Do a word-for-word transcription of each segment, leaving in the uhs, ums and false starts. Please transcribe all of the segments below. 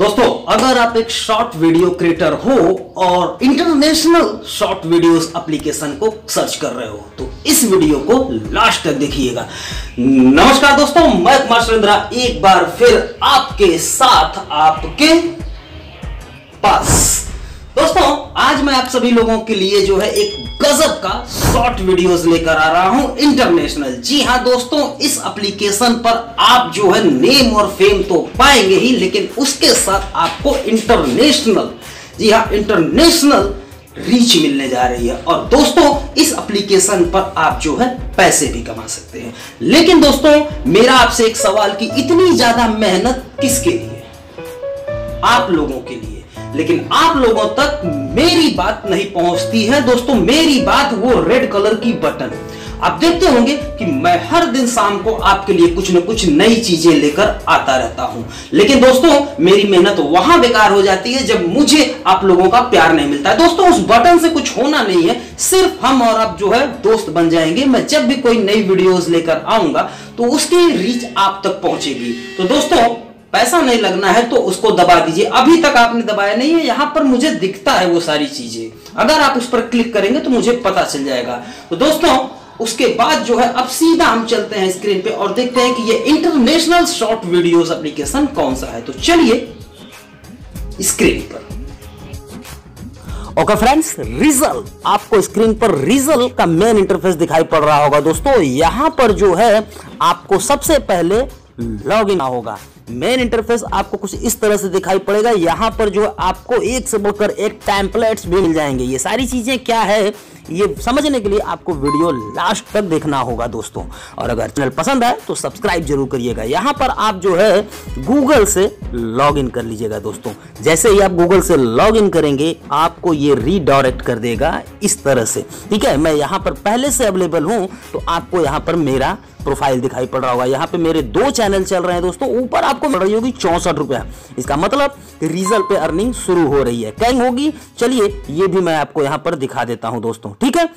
दोस्तों अगर आप एक शॉर्ट वीडियो क्रिएटर हो और इंटरनेशनल शॉर्ट वीडियोस एप्लीकेशन को सर्च कर रहे हो तो इस वीडियो को लास्ट तक देखिएगा। नमस्कार दोस्तों, मैं कुमार शैलेंद्रा एक बार फिर आपके साथ आपके पास। दोस्तों आज मैं आप सभी लोगों के लिए जो है एक गजब का शॉर्ट वीडियोस लेकर आ रहा हूं इंटरनेशनल। जी हां दोस्तों, इस एप्लीकेशन पर आप जो है नेम और फेम तो पाएंगे ही, लेकिन उसके साथ आपको इंटरनेशनल, जी हां इंटरनेशनल रीच मिलने जा रही है। और दोस्तों इस एप्लीकेशन पर आप जो है पैसे भी कमा सकते हैं। लेकिन दोस्तों मेरा आपसे एक सवाल कि इतनी ज्यादा मेहनत किसके लिए? आप लोगों के लिए, लेकिन आप लोगों तक मेरी बात नहीं पहुंचती है। दोस्तों मेरी बात वो रेड कलर की बटन। आप देखते होंगे कि मैं हर दिन शाम को आपके लिए कुछ न कुछ नई चीजें लेकर आता रहता हूं, लेकिन दोस्तों मेरी मेहनत वहां बेकार हो जाती है जब मुझे आप लोगों का प्यार नहीं मिलता है। दोस्तों उस बटन से कुछ होना नहीं है, सिर्फ हम और आप जो है दोस्त बन जाएंगे। मैं जब भी कोई नई वीडियोस लेकर आऊंगा तो उसकी रीच आप तक पहुंचेगी। तो दोस्तों पैसा नहीं लगना है तो उसको दबा दीजिए। अभी तक आपने दबाया नहीं है, यहां पर मुझे दिखता है वो सारी चीजें। अगर आप उस पर क्लिक करेंगे तो मुझे पता चल जाएगा। तो दोस्तों उसके बाद जो है अब सीधा हम चलते हैं स्क्रीन पे और देखते हैं कि ये इंटरनेशनल शॉर्ट वीडियोस एप्लीकेशन कौन सा है। तो चलिए स्क्रीन पर। ओके फ्रेंड्स, रिजल, आपको स्क्रीन पर रिजल का मेन इंटरफेस दिखाई पड़ रहा होगा। दोस्तों यहां पर जो है आपको सबसे पहले लॉग इन होगा। मेन इंटरफेस आपको कुछ इस तरह से दिखाई पड़ेगा। यहाँ पर जो आपको एक से बढ़कर एक टेम्पलेट्स भी मिल जाएंगे। ये सारी चीजें क्या है ये समझने के लिए आपको वीडियो लास्ट तक देखना होगा दोस्तों। और अगर चैनल पसंद आए तो सब्सक्राइब जरूर करिएगा। यहाँ पर आप जो है गूगल से लॉगिन कर लीजिएगा। दोस्तों जैसे ही आप गूगल से लॉगिन करेंगे आपको ये रीडायरेक्ट कर देगा इस तरह से, ठीक है। मैं यहाँ पर पहले से अवेलेबल हूँ तो आपको यहाँ पर मेरा प्रोफाइल दिखाई पड़ रहा होगा। यहाँ पे मेरे दो चैनल चल रहे हैं दोस्तों। ऊपर आपको मिल रही होगी चौंसठ रुपया, इसका मतलब रिजल पे अर्निंग शुरू हो रही है। कैंग होगी, चलिए ये भी मैं आपको यहाँ पर दिखा देता हूँ दोस्तों, ठीक है।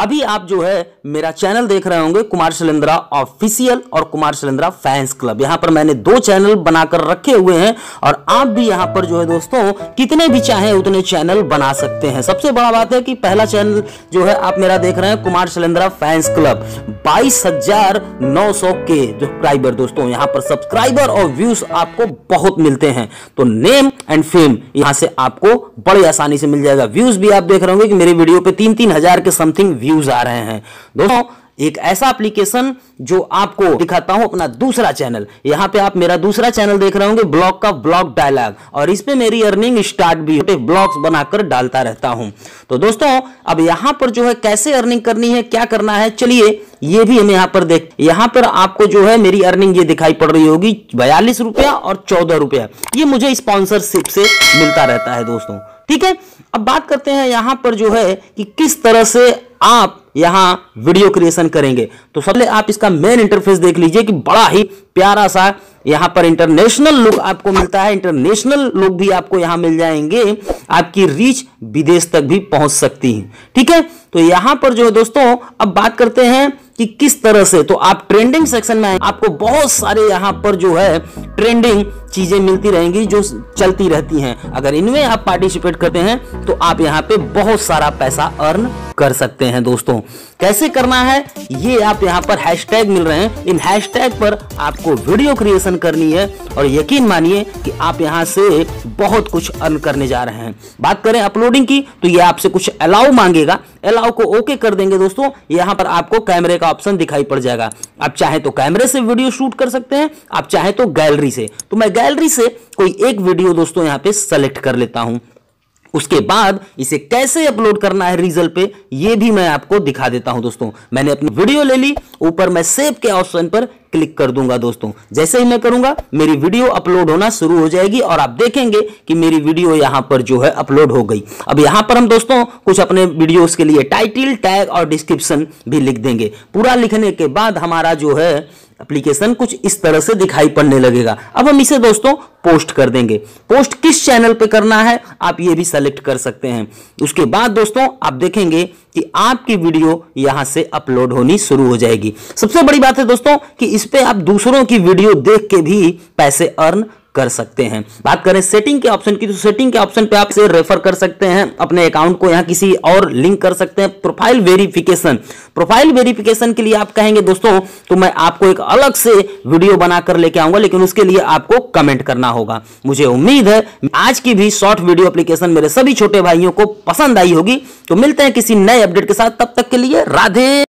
अभी आप जो है मेरा चैनल देख रहे होंगे कुमार शैलेंद्रा ऑफिशियल और कुमार शैलेंद्रा फैंस क्लब। यहाँ पर मैंने दो चैनल बनाकर रखे हुए हैं और आप भी यहाँ पर जो है दोस्तों कितने भी चाहें उतने चैनल बना सकते हैं। सबसे बड़ा बात है कि पहला चैनल जो है आप मेरा देख रहे हैं कुमार शैलेंद्रा फैंस क्लब, बाईस हजार नौ सौ के सब्सक्राइबर। दोस्तों यहाँ पर सब्सक्राइबर और व्यूज आपको बहुत मिलते हैं, तो नेम एंड फेम यहाँ से आपको बड़ी आसानी से मिल जाएगा। व्यूज भी आप देख रहे होंगे कि मेरे वीडियो पे तीन तीन हजार के समथिंग व्यूज आ रहे हैं। दोस्तों एक ऐसा एप्लीकेशन जो आपको दिखाता हूं अपना दूसरा चैनल। यहां पे आप मेरा दूसरा चैनल देख रहे होंगे ब्लॉग का, ब्लॉग डायलॉग, और इस पे मेरी अर्निंग स्टार्ट भी होते ब्लॉग्स बनाकर डालता रहता हूं। तो दोस्तों अब यहां पर जो है कैसे अर्निंग करनी है, क्या करना है, चलिए ये भी हम यहाँ पर देख। यहाँ पर आपको जो है मेरी अर्निंग ये दिखाई पड़ रही होगी बयालीस रुपया और चौदह रुपया, ये मुझे स्पॉन्सरशिप से मिलता रहता है दोस्तों, ठीक है। अब बात करते हैं यहाँ पर जो है कि किस तरह से आप यहाँ वीडियो क्रिएशन करेंगे। तो सबसे आप इसका मेन इंटरफेस देख लीजिए कि बड़ा ही प्यारा सा यहाँ पर इंटरनेशनल लुक आपको मिलता है। इंटरनेशनल लुक भी आपको यहाँ मिल जाएंगे, आपकी रीच विदेश तक भी पहुंच सकती है, ठीक है। तो यहाँ पर जो है दोस्तों अब बात करते हैं कि किस तरह से, तो आप ट्रेंडिंग सेक्शन में आपको बहुत सारे यहाँ पर जो है ट्रेंडिंग चीजें मिलती रहेंगी जो चलती रहती हैं। अगर इनमें आप पार्टिसिपेट करते हैं तो आप यहाँ पे बहुत सारा पैसा अर्न कर सकते हैं। दोस्तों कैसे करना है ये, आप यहाँ पर हैशटैग मिल रहे हैं, इन हैशटैग पर आपको वीडियो क्रिएशन करनी है और यकीन मानिए कि आप यहाँ से बहुत कुछ अर्न करने जा रहे हैं। बात करें अपलोडिंग की तो ये आपसे कुछ अलाउ मांगेगा, अलाउ को ओके कर देंगे दोस्तों। यहाँ पर आपको कैमरे का ऑप्शन दिखाई पड़ जाएगा। आप चाहे तो कैमरे से वीडियो शूट कर सकते हैं, आप चाहे तो गैलरी से। तो मैं गैलरी से कोई एक वीडियो दोस्तों यहां पे सेलेक्ट कर लेता हूं। उसके बाद इसे कैसे अपलोड करना है रिजल पे ये भी मैं आपको दिखा देता हूं दोस्तों। मैंने अपनी वीडियो ले ली, ऊपर मैं सेव के ऑप्शन पर क्लिक कर दूंगा दोस्तों। जैसे ही मैं करूंगा मेरी वीडियो अपलोड होना शुरू हो जाएगी और आप देखेंगे कि मेरी वीडियो यहां पर जो है अपलोड हो गई। अब यहां पर हम दोस्तों कुछ अपने वीडियोस के लिए टाइटल, टैग और डिस्क्रिप्शन भी लिख देंगे। पूरा लिखने के बाद हमारा जो है एप्लीकेशन कुछ इस तरह से दिखाई पड़ने लगेगा। अब हम इसे दोस्तों पोस्ट कर देंगे। पोस्ट किस चैनल पे करना है आप ये भी सेलेक्ट कर सकते हैं। उसके बाद दोस्तों आप देखेंगे कि आपकी वीडियो यहां से अपलोड होनी शुरू हो जाएगी। सबसे बड़ी बात है दोस्तों कि इस पे आप दूसरों की वीडियो देख के भी पैसे अर्न कर सकते हैं। बात करें सेटिंग के ऑप्शन की, तो सेटिंग के ऑप्शन पे आप इसे रेफर कर सकते हैं, अपने अकाउंट को यहाँ किसी और लिंक कर सकते हैं। प्रोफाइल वेरिफिकेशन, प्रोफाइल वेरिफिकेशन के लिए आप कहेंगे दोस्तों तो मैं आपको एक अलग से वीडियो बनाकर लेके आऊंगा, लेकिन उसके लिए आपको कमेंट करना होगा। मुझे उम्मीद है आज की भी शॉर्ट वीडियो एप्लीकेशन मेरे सभी छोटे भाइयों को पसंद आई होगी। तो मिलते हैं किसी नए अपडेट के साथ, तब तक के लिए राधे।